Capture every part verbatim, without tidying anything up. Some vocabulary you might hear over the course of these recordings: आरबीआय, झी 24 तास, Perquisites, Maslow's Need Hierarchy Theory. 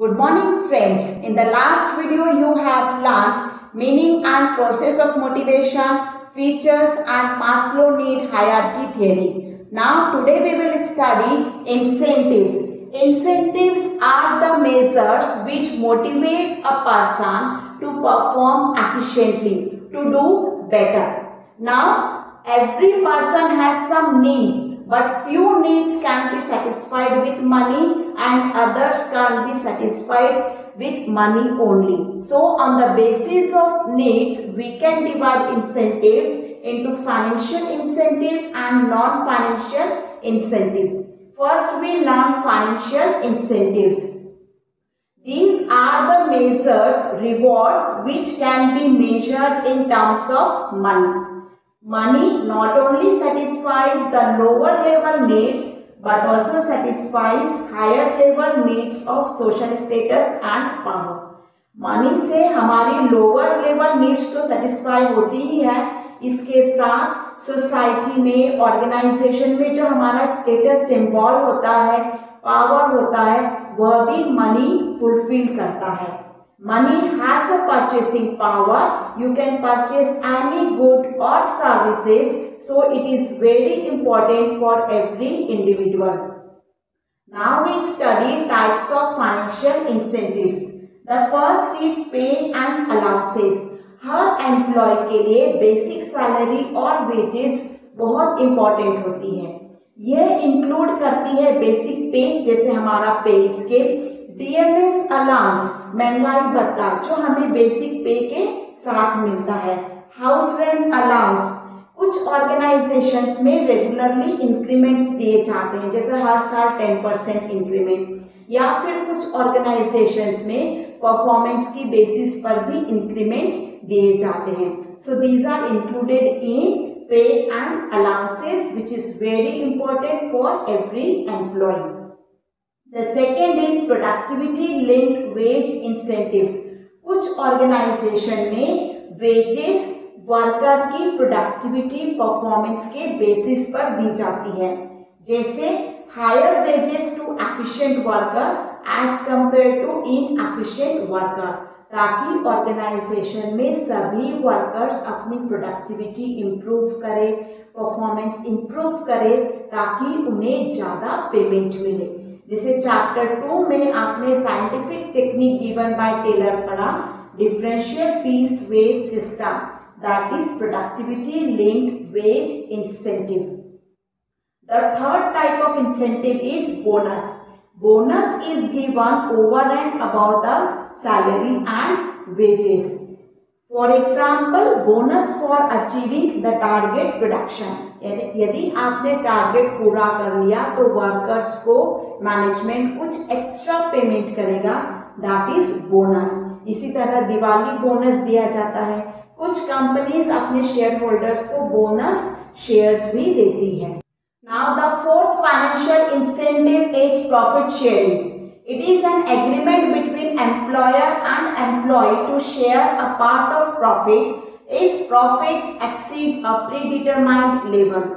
Good morning friends. In the last video you have learned meaning and process of motivation, features and Maslow's Need Hierarchy Theory. Now today we will study incentives. Incentives are the measures which motivate a person to perform efficiently, to do better. Now every person has some need. But few needs can be satisfied with money and others can be satisfied with money only. So on the basis of needs, we can divide incentives into financial incentive and non-financial incentive. First, we learn financial incentives. These are the measures, rewards, which can be measured in terms of money. Money not only satisfies the lower level needs but also satisfies higher level needs of social status and power. Money से हमारी lower level needs तो satisfy होती ही है, इसके साथ society में, organisation में जो हमारा स्टेटस सिंबल होता है, पावर होता है, वह भी मनी फुलफिल करता है. Money has a purchasing power. You can purchase any good or services. So it is very important for every individual. Now we study types of financial incentives. The first is pay and allowances. हर employee के लिए basic salary और wages बहुत important होती है. यह include करती है बेसिक पे जैसे हमारा पे स्केल, डियरनेस अलाउंस महंगाई भत्ता जो हमें बेसिक पे के साथ मिलता है, हाउस रेंट अलाउंस. कुछ ऑर्गेनाइजेशंस में रेगुलरली इंक्रीमेंट्स दिए जाते हैं जैसे हर साल टेन परसेंट इंक्रीमेंट, या फिर कुछ ऑर्गेनाइजेशंस में परफॉर्मेंस की बेसिस पर भी इंक्रीमेंट दिए जाते हैं. So these are included in pay and allowances which is very important for every employee. The second is productivity linked wage incentives. कुछ ऑर्गेनाइजेशन में वेजेस वर्कर की प्रोडक्टिविटी परफॉर्मेंस के बेसिस पर दी जाती है जैसे higher wages to efficient worker as compare to inefficient worker, ताकि ऑर्गेनाइजेशन में सभी वर्कर्स अपनी प्रोडक्टिविटी इम्प्रूव करें, परफॉर्मेंस इम्प्रूव करें ताकि उन्हें ज़्यादा पेमेंट मिले. जिसे चैप्टर टू में आपने scientific technique given by Taylor पढ़ा, differential piece wage system, that is productivity linked wage incentive. The third type of incentive is bonus. Bonus is given over and above the salary and wages. For example, bonus for achieving the target production. यदि आपने target पूरा कर लिया तो workers को management कुछ extra payment करेगा, that is bonus. इसी तरह दिवाली बोनस दिया जाता है. कुछ कंपनीज अपने शेयर होल्डर्स को बोनस शेयर्स भी देती है. Now the fourth financial incentive is profit sharing. It is an agreement between employer and employee to share a part of profit if profits exceed a predetermined level.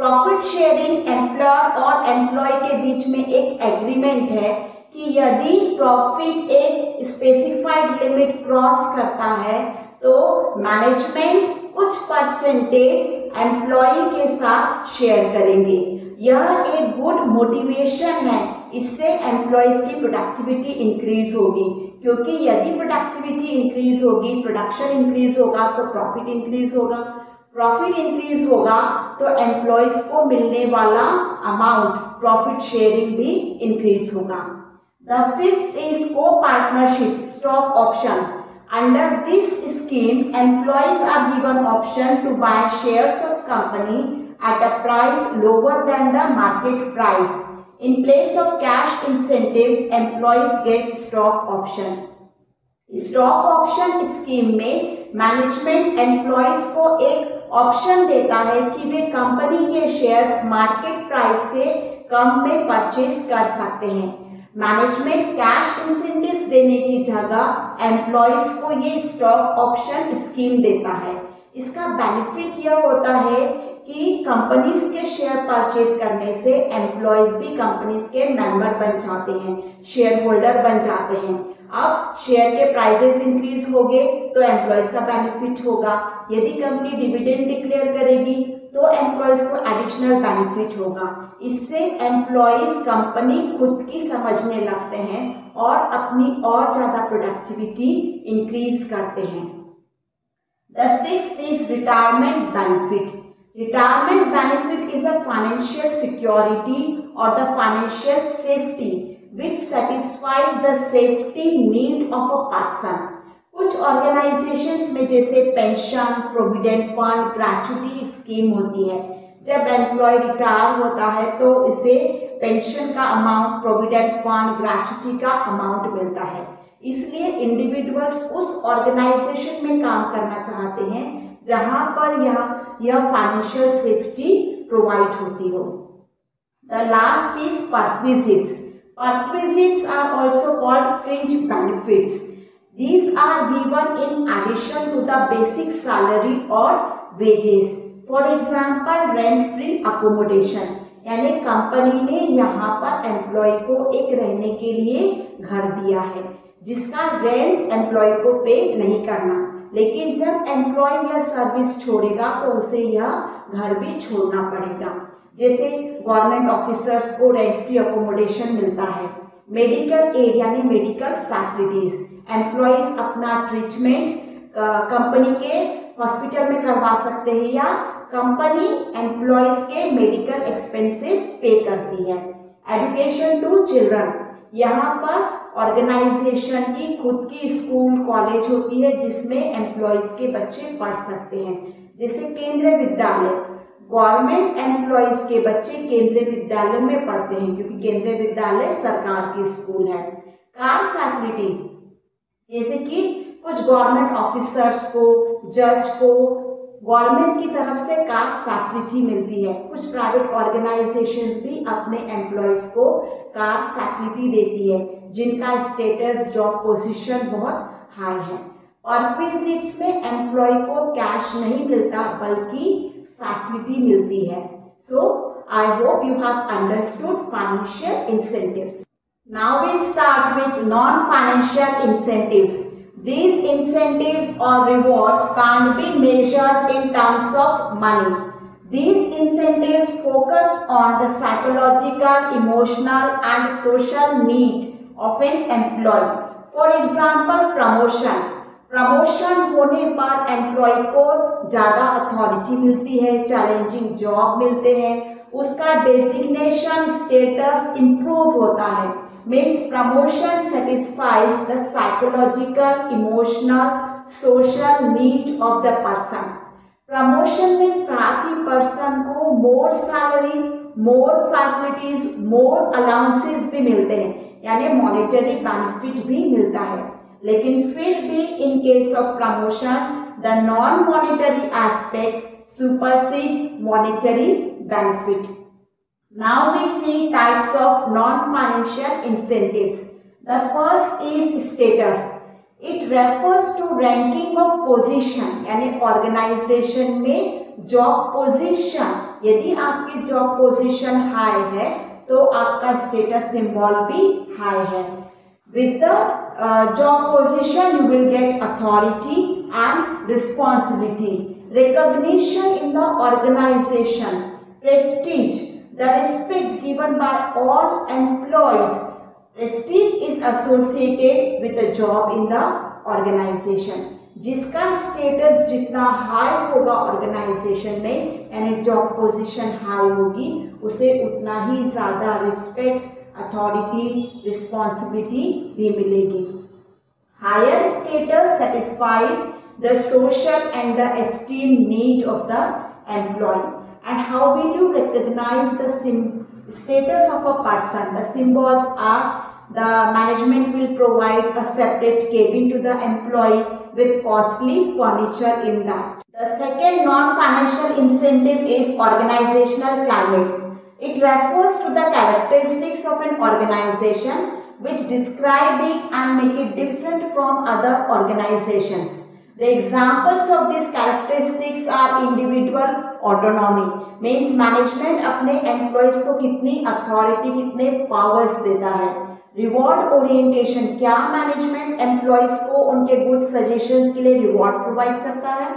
Profit sharing employer और employee के बीच में एक agreement है कि यदि profit एक specified limit cross करता है तो management कुछ percentage employee के साथ share करेंगे. यह एक good motivation है. इससे एम्प्लॉयज की प्रोडक्टिविटी इंक्रीज होगी क्योंकि यदि प्रोडक्टिविटी इंक्रीज होगी, प्रोडक्शन इंक्रीज होगा तो प्रॉफिट इंक्रीज होगा. प्रॉफिट इंक्रीज होगा तो एम्प्लॉयज को मिलने वाला अमाउंट प्रॉफिट शेयरिंग भी इंक्रीज होगा. The fifth is co partnership stock option. Under this scheme employees are given option to buy shares of company at a price lower than the market price. In place of cash incentives, employees get stock option. Stock option scheme में management employees को एक option देता है कि वे company के shares market price से कम में परचेज कर सकते हैं. मैनेजमेंट कैश इंसेंटिव्स देने की जगह एम्प्लॉयज को ये स्टॉक ऑप्शन स्कीम देता है. इसका बेनिफिट यह होता है कि कंपनीज के शेयर परचेज करने से एम्प्लॉयज भी कंपनीज के मेंबर बन जाते हैं, शेयर होल्डर बन जाते हैं। अब शेयर के प्राइसेस इंक्रीज हो गए तो एम्प्लॉयज का बेनिफिट होगा, यदि कंपनी डिविडेंड डिक्लेयर करेगी तो एम्प्लॉयज को एडिशनल बेनिफिट होगा। इससे एम्प्लॉयज कंपनी खुद की समझने लगते हैं और अपनी और ज्यादा प्रोडक्टिविटी इंक्रीज करते हैं। The sixth is retirement benefit. Retirement benefit is a financial security और the financial safety which satisfies the safety need of a person। कुछ ऑर्गेनाइजेशंस में जैसे pension, provident fund, gratuity scheme होती है। जब एम्प्लॉय रिटायर होता है तो इसे पेंशन का अमाउंट, प्रोविडेंट फंड, ग्रेच्युटी का अमाउंट मिलता है। इसलिए इंडिविजुअल्स उस ऑर्गेनाइजेशन में काम करना चाहते हैं जहां पर यह यह फाइनेंशियल सेफ्टी प्रोवाइड होती हो। The last is perquisites. Perquisites are also called fringe benefits. These are given in addition to the basic salary or wages. For example, rent-free accommodation. यानी कंपनी ने यहाँ पर एम्प्लॉय को एक रहने के लिए घर दिया है जिसका रेंट एम्प्लॉय को पे नहीं करना, लेकिन जब एम्प्लॉय यह सर्विस छोड़ेगा तो उसे यह घर भी छोड़ना पड़ेगा। जैसे गवर्नमेंट ऑफिसर्स को रेंट फ्री अकोमोडेशन मिलता है। मेडिकल एड यानी मेडिकल फैसिलिटीज, एम्प्लॉयज अपना ट्रीटमेंट कंपनी के हॉस्पिटल में करवा सकते हैं या कंपनी एम्प्लॉयज के मेडिकल एक्सपेंसेस पे करती है। एजुकेशन टू चिल्ड्रन, यहाँ पर ऑर्गेनाइजेशन की खुद की स्कूल कॉलेज होती है जिसमें एम्प्लॉयज के बच्चे पढ़ सकते हैं। जैसे केंद्रीय विद्यालय, गवर्नमेंट एम्प्लॉयज के बच्चे केंद्रीय विद्यालय में पढ़ते हैं क्योंकि केंद्रीय विद्यालय सरकार की स्कूल है। कार फैसिलिटी, जैसे कि कुछ गवर्नमेंट ऑफिसर्स को, जज को गवर्नमेंट की तरफ से कार फैसिलिटी मिलती है। कुछ प्राइवेट ऑर्गेनाइजेशंस भी अपने एम्प्लॉयज को कार फैसिलिटी देती है जिनका स्टेटस, जॉब पोजीशन बहुत हाई है। परक्विजिट्स में एम्प्लॉय को कैश नहीं मिलता बल्कि फैसिलिटी मिलती है। So I hope you have understood financial incentives. Now we start with non financial incentives. These incentives or rewards can't be measured in terms of money. These incentives focus on the psychological, emotional and social need of an employee. For example, promotion. Promotion होने पर employ को ज़्यादा authority मिलती है, challenging job मिलते हैं, उसका designation status improve होता है। Means promotion satisfies the psychological, emotional, social need of the person. Promotion में साथ ही पर्सन को more salary, more facilities, more allowances भी मिलते हैं, यानी मॉनेटरी बेनिफिट भी मिलता है। लेकिन फिर भी in case of promotion the non monetary aspect supersede monetary benefit. Now we see types of non financial incentives. The first is status. It refers to ranking of position, यानी organisation में job position. यदि आपकी job position high है तो आपका status symbol भी high है। With the uh, job position, you will get authority and responsibility, recognition in the organization, prestige. The respect given by all employees. Prestige is associated with a job in the organization. जिसका status जितना high होगा organization में, यानी job position high होगी, उसे उतना ही ज़्यादा respect, authority, responsibility भी मिलेगी। Higher status satisfies the social and the esteem need of the employee. And how will you recognise the status of a person? The symbols are the management will provide a separate cabin to the employee with costly furniture in that. The second non-financial incentive is organizational climate. It refers to the characteristics of an organization which describe it and make it different from other organizations. The examples of these characteristics are individual autonomy, means management अपने employees को कितनी authority कितने powers देता है. Reward orientation, क्या management employees को उनके good suggestions के लिए रिवॉर्ड प्रोवाइड करता है.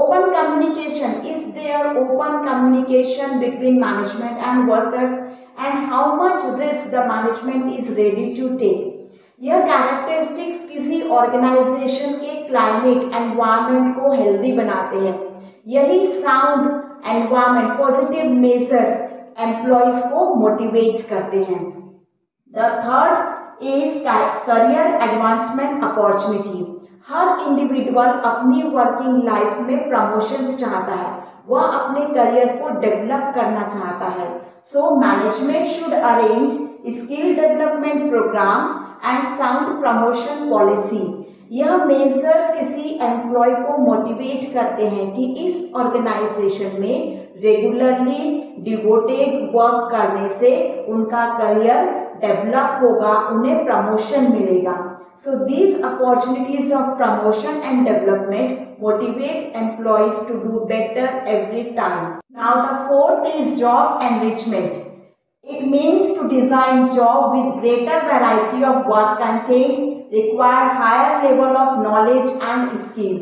Open communication, is there open communication between management and workers and how much risk the management is ready to take. यह कैरेक्टरिस्टिक्स किसी ऑर्गेनाइजेशन के क्लाइमेट एनवायरमेंट को हेल्दी बनाते हैं. यही sound environment positive measures employees को मोटिवेट करते हैं. The third is career advancement opportunity. हर इंडिविजुअल अपनी वर्किंग लाइफ में प्रमोशंस चाहता है, वह अपने करियर को डेवलप करना चाहता है. So management should arrange skill development programmes and sound promotion policy. यह मेजर्स किसी एम्प्लॉय को मोटिवेट करते हैं कि इस ऑर्गेनाइजेशन में रेगुलरली डिवोटेड वर्क करने से उनका करियर डेवलप होगा, उन्हें प्रमोशन मिलेगा. So these opportunities of promotion and development motivate employees to do better every time. Now the fourth is job enrichment. It means to design job with greater variety of work content, require higher level of knowledge and skill.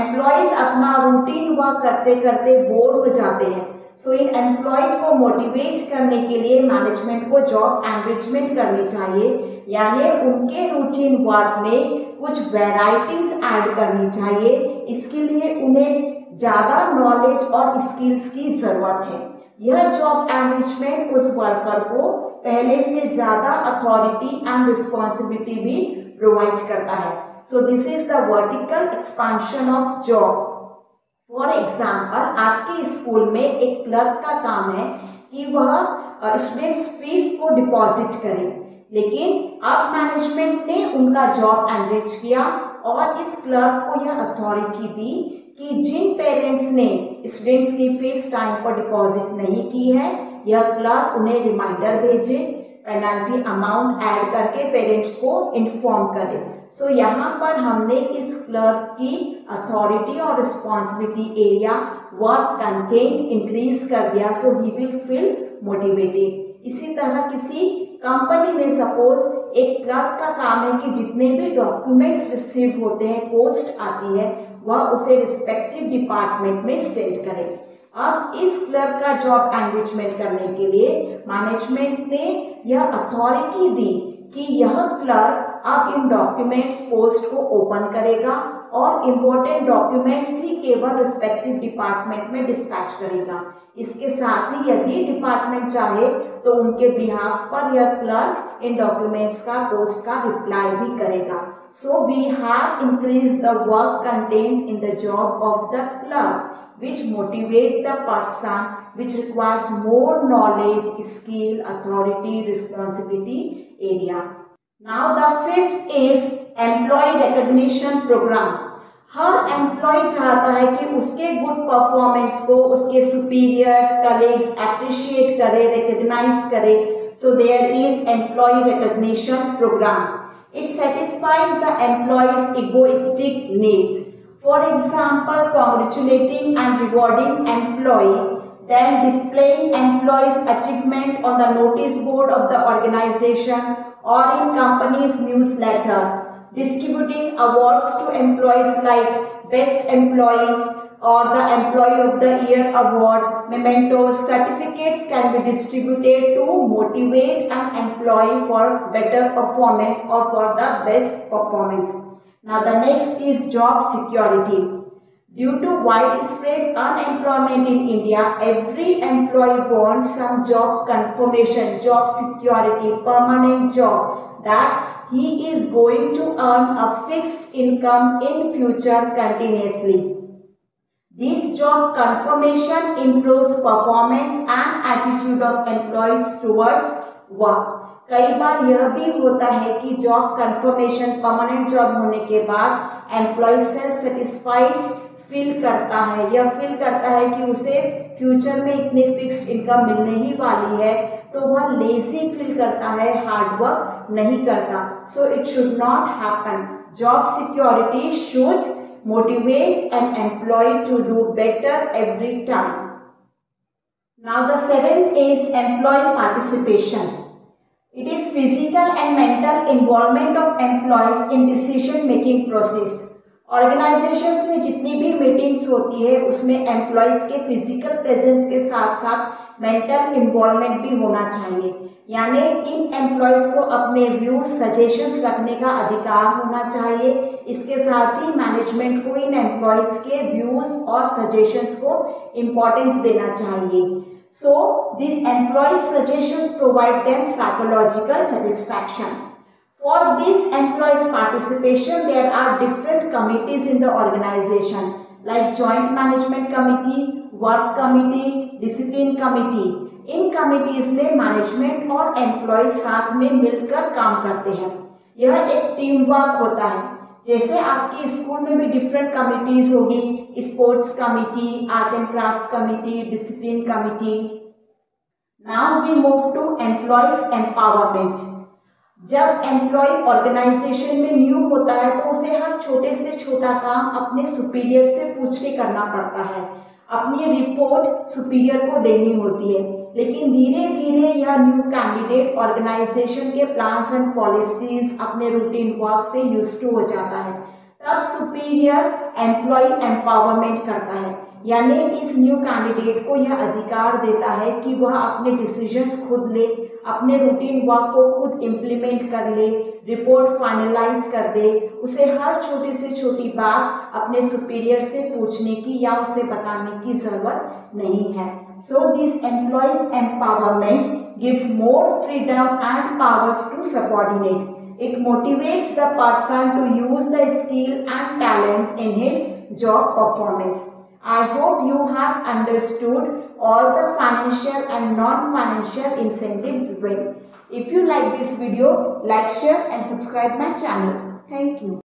Employees अपना routine work करते करते bore हो जाते हैं. सो इन employees को motivate करने के लिए मैनेजमेंट को जॉब एनरिचमेंट करनी चाहिए, यानी उनके रूटीन वर्क में कुछ वेराइटीज ऐड करनी चाहिए. इसके लिए उन्हें ज़्यादा नॉलेज और स्किल्स की ज़रूरत है. यह जॉब एनरिचमेंट उस वर्कर को पहले से ज़्यादा अथॉरिटी एंड रिस्पॉन्सिबिलिटी भी प्रोवाइड करता है. So this is the vertical expansion of job. For example, आपके स्कूल में एक क्लर्क का काम है कि वह स्टूडेंट्स फीस को डिपॉजिट करें, लेकिन अब मैनेजमेंट ने उनका जॉब एनरिच किया और इस क्लर्क को यह अथॉरिटी दी कि जिन पेरेंट्स ने स्टूडेंट्स की फीस टाइम पर डिपॉजिट नहीं की है, यह क्लर्क उन्हें रिमाइंडर भेजे, पेनल्टी अमाउंट ऐड करके पेरेंट्स को इन्फॉर्म करें. सो so, यहाँ पर हमने इस क्लर्क की अथॉरिटी और responsibility area work content increase कर दिया. So he will feel motivated. इसी तरह किसी कंपनी में सपोज एक क्लर्क का काम है कि जितने भी डॉक्यूमेंट्स रिसीव होते हैं, पोस्ट आती है, वह उसे रिस्पेक्टिव डिपार्टमेंट में सेंड करे. अब इस क्लर्क का जॉब एनरिचमेंट करने के लिए मैनेजमेंट ने यह अथॉरिटी दी कि यह क्लर्क अब इन डॉक्यूमेंट्स पोस्ट को ओपन करेगा और इम्पोर्टेंट डॉक्यूमेंट्स ही केवल रिस्पेक्टिव डिपार्टमेंट में डिस्पैच करेगा. इसके साथ ही यदि डिपार्टमेंट चाहे तो उनके बिहाफ पर यह क्लर्क इन डॉक्यूमेंट्स का पोस्ट का रिप्लाई भी करेगा. So we have increase the work content in the job of the clerk which motivate the person, which requires more knowledge, skill, authority, responsibility area. Now the fifth is employee recognition program. हर employee चाहता है कि उसके good performance को उसके superiors colleagues appreciate करे, recognise करे. So there is employee recognition program. It satisfies the employee's egoistic needs. For example, congratulating and rewarding employee, then displaying employee's achievement on the notice board of the organization or in company's newsletter, distributing awards to employees like Best Employee or the Employee of the Year award, mementos, certificates can be distributed to motivate an employee for better performance or for the best performance. Now the next is job security. Due to widespread unemployment in India, every employee wants some job confirmation, job security, permanent job that he is going to earn a fixed income in future continuously. This job confirmation improves performance and attitude of employees towards work. कई बार यह भी होता है कि job confirmation permanent job होने के बाद employ self satisfied feel करता है, यह फील करता है कि उसे फ्यूचर में इतनी फिक्स्ड इनकम मिलने ही वाली है, तो वह लेजी फील करता है, हार्ड वर्क नहीं करता. So it should not happen. Job security should motivate an employee to do better every time. Now the seventh is employee participation. It is physical and mental involvement of employees in decision making process. Organisations में जितनी भी meetings होती है उसमें employees के physical presence के साथ साथ मेंटल इन्वॉल्वमेंट भी होना चाहिए, यानी इन एम्प्लॉयज़ को अपने व्यूज सजेशंस रखने का अधिकार होना चाहिए। इसके साथ ही मैनेजमेंट को इन एम्प्लॉयज़ के व्यूज और सजेशंस को इम्पोर्टेंस देना चाहिए। So this employees suggestions provide them psychological satisfaction. For this employees' participation, there are different committees in the organization, like joint management committee, work committee, discipline committee. इन committees में management और employees साथ में मिलकर काम करते हैं. यह एक team work होता है. जैसे आपकी स्कूल में भी डिफरेंट कमिटीज होगी, sports committee, art and craft committee, discipline committee. Now we move to employees empowerment. जब एम्प्लॉय ऑर्गेनाइजेशन में न्यू होता है तो उसे हर छोटे से छोटा काम अपने सुपीरियर से पूछ के करना पड़ता है, अपनी रिपोर्ट सुपीरियर को देनी होती है. लेकिन धीरे धीरे यह न्यू कैंडिडेट ऑर्गेनाइजेशन के प्लान्स एंड पॉलिसीज अपने रूटीन वर्क से यूज टू हो जाता है. तब सुपीरियर एम्प्लॉय एम्पावरमेंट करता है, यानी इस न्यू कैंडिडेट को यह अधिकार देता है कि वह अपने डिसीजंस खुद ले, अपने रूटीन वर्क को खुद इम्प्लीमेंट कर ले, रिपोर्ट फाइनलाइज कर दे. उसे हर छोटी से छोटी बात अपने सुपीरियर से पूछने की या उसे बताने की जरूरत नहीं है. So this employees empowerment gives more freedom and powers to subordinate. It motivates the person to use the skill and talent in his job performance. I hope you have understood all the financial and non-financial incentives well. If you like this video, like, share and subscribe my channel. Thank you.